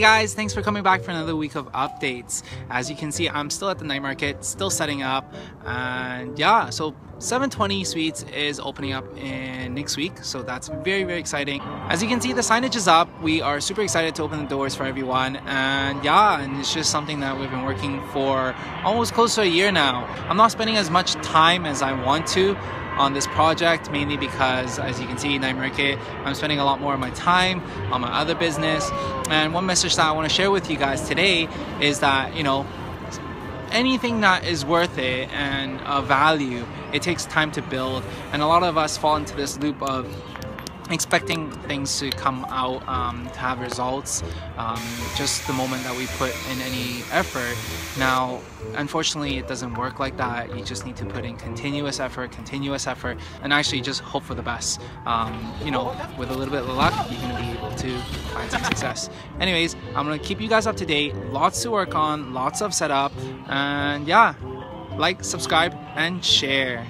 Hey guys, thanks for coming back for another week of updates. As you can see, I'm still at the night market, still setting up, and yeah, so 720 Sweets is opening up in next week, so that's very, very exciting. As you can see, the signage is up. We are super excited to open the doors for everyone, and yeah, and it's just something that we've been working for almost close to a year now. I'm not spending as much time as I want to on this project, mainly because, as you can see, Night Market, I'm spending a lot more of my time on my other business. And one message that I want to share with you guys today is that, you know, anything that is worth it and of value, it takes time to build, and a lot of us fall into this loop of expecting things to come out, to have results, just the moment that we put in any effort. Now, unfortunately, it doesn't work like that. You just need to put in continuous effort, and actually just hope for the best. You know, with a little bit of luck, you're gonna be able to find some success. Anyways, I'm gonna keep you guys up to date. Lots to work on, lots of setup, and yeah, like, subscribe, and share.